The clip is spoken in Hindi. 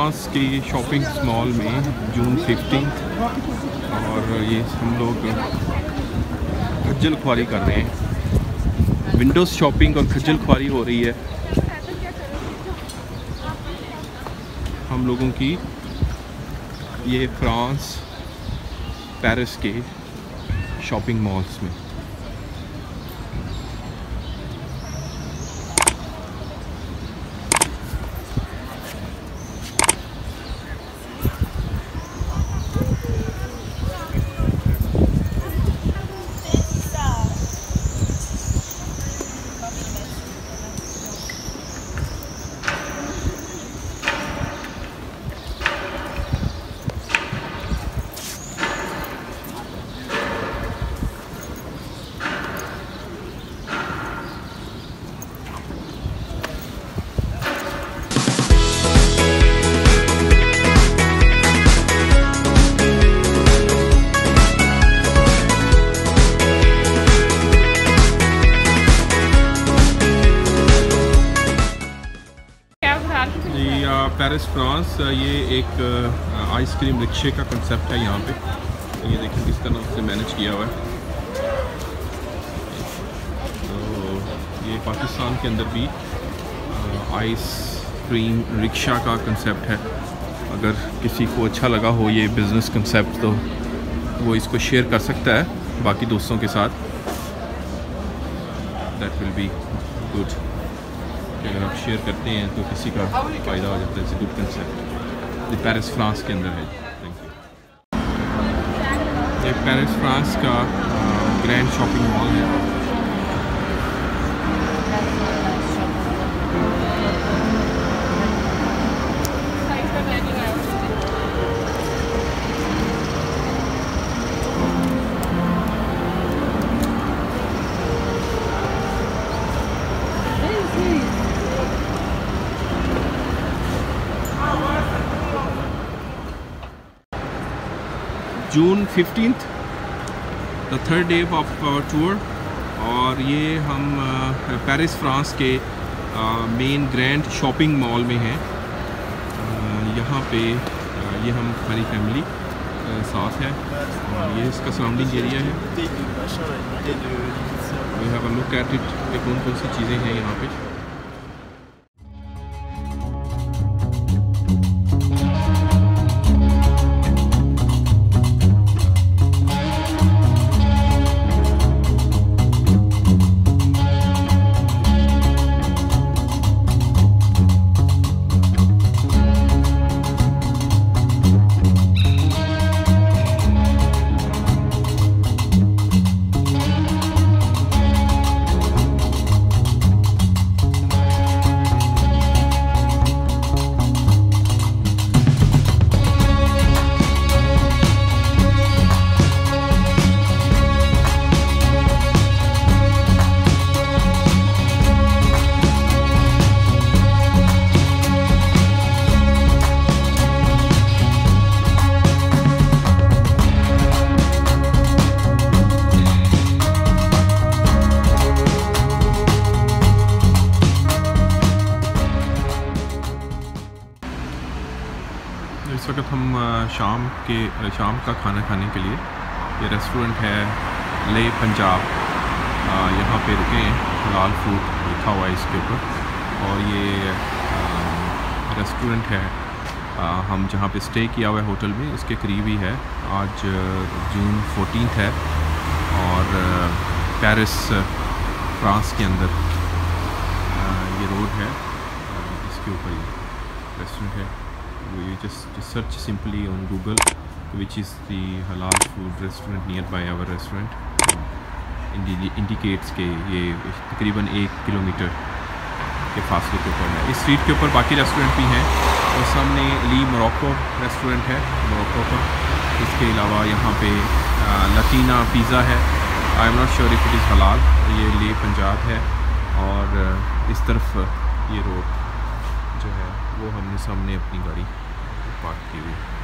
बनास की शॉपिंग मॉल में जून 15 और ये हम लोग खज्जल ख्वारी कर रहे हैं। विंडोज़ शॉपिंग और खज्जल ख्वारी हो रही है हम लोगों की। ये फ्रांस पेरिस के शॉपिंग मॉल्स में। पेरिस फ्रांस, ये एक आइसक्रीम रिक्शे का कंसेप्ट है यहाँ पे। ये देखिए किस तरह से मैनेज किया हुआ है। तो ये पाकिस्तान के अंदर भी आइसक्रीम रिक्शा का कंसेप्ट है। अगर किसी को अच्छा लगा हो ये बिज़नेस कंसेप्ट तो वो इसको शेयर कर सकता है बाकी दोस्तों के साथ। That will be good. अगर आप शेयर करते हैं तो किसी का फ़ायदा हो जाता है। It's a good concept. ये पेरिस फ्रांस के अंदर है। Thank you. ये पेरिस फ्रांस का ग्रैंड शॉपिंग मॉल है। June 15, the third day of our tour, और ये हम पेरिस फ्रांस के मेन ग्रैंड शॉपिंग मॉल में हैं। यहाँ पे ये हम हमारी फैमिली साथ है और ये इसका सराउंडिंग एरिया है। We have a look at it. कौन कौन सी चीज़ें हैं यहाँ पे। इस वक्त हम शाम का खाना खाने के लिए, ये रेस्टोरेंट है ले पंजाब, यहाँ पे रुके हैं। हलाल फूड लिखा हुआ है इसके ऊपर। और ये रेस्टोरेंट है हम जहाँ पे स्टे किया हुआ है होटल में, इसके करीब ही है। आज जून 14 है और पेरिस फ्रांस के अंदर ये रोड है, इसके ऊपर ये रेस्टोरेंट है। We just search simply on Google which is the halal food restaurant nearby our restaurant. Indicates के ये तकरीबन 1 किलोमीटर के फासले के ऊपर है। इस स्ट्रीट के ऊपर बाकी रेस्टोरेंट भी हैं और सामने ली मोरक्को रेस्टोरेंट है मोरक्को का। इसके अलावा यहाँ पे लतीना पिज़्ज़ा है। I am not sure if it is halal. ये ले पंजाब है और इस तरफ ये रोड जो है वो हमने सामने अपनी गाड़ी पार्क की हुई।